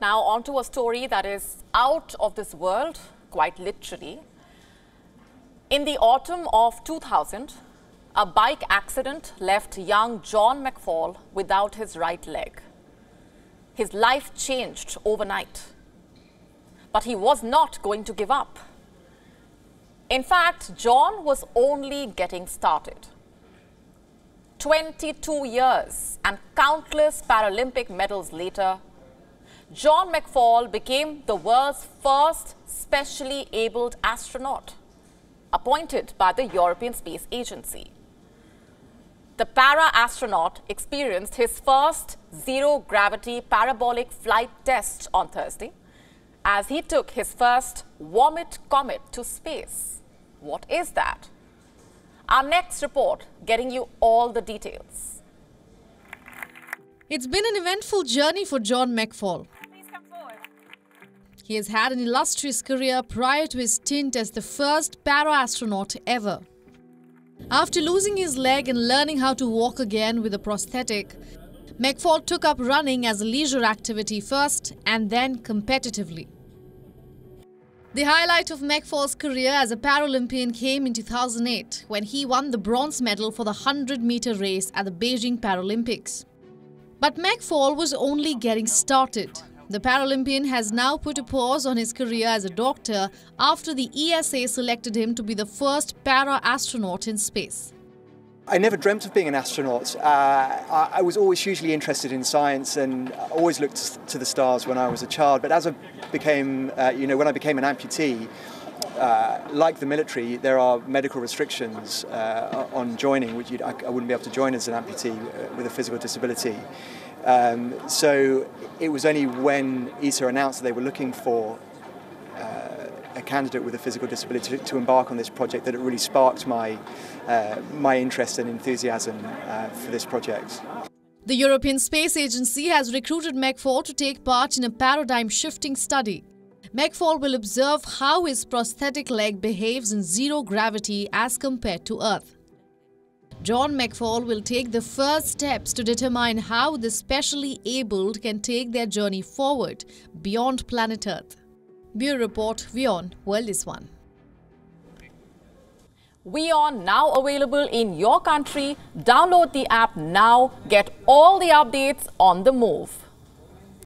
Now onto a story that is out of this world, quite literally. In the autumn of 2000, a bike accident left young John McFall without his right leg. His life changed overnight. But he was not going to give up. In fact, John was only getting started. 22 years and countless Paralympic medals later, John McFall became the world's first specially abled astronaut, appointed by the European Space Agency. The para-astronaut experienced his first zero-gravity parabolic flight test on Thursday as he took his first vomit comet to space. What is that? Our next report getting you all the details. It's been an eventful journey for John McFall. He has had an illustrious career prior to his stint as the first para-astronaut ever. After losing his leg and learning how to walk again with a prosthetic, McFall took up running as a leisure activity first and then competitively. The highlight of McFall's career as a Paralympian came in 2008 when he won the bronze medal for the 100-meter race at the Beijing Paralympics. But McFall was only getting started. The Paralympian has now put a pause on his career as a doctor after the ESA selected him to be the first para-astronaut in space. I never dreamt of being an astronaut. I was always hugely interested in science and always looked to the stars when I was a child. But as I became, when I became an amputee, like the military, there are medical restrictions on joining, which I wouldn't be able to join as an amputee with a physical disability. So it was only when ESA announced that they were looking for a candidate with a physical disability to embark on this project that it really sparked my interest and enthusiasm for this project. The European Space Agency has recruited McFall to take part in a paradigm-shifting study. McFall will observe how his prosthetic leg behaves in zero gravity as compared to Earth. John McFall will take the first steps to determine how the specially abled can take their journey forward beyond planet Earth. Bureau Report, WION, World is One. WION now available in your country. Download the app now. Get all the updates on the move.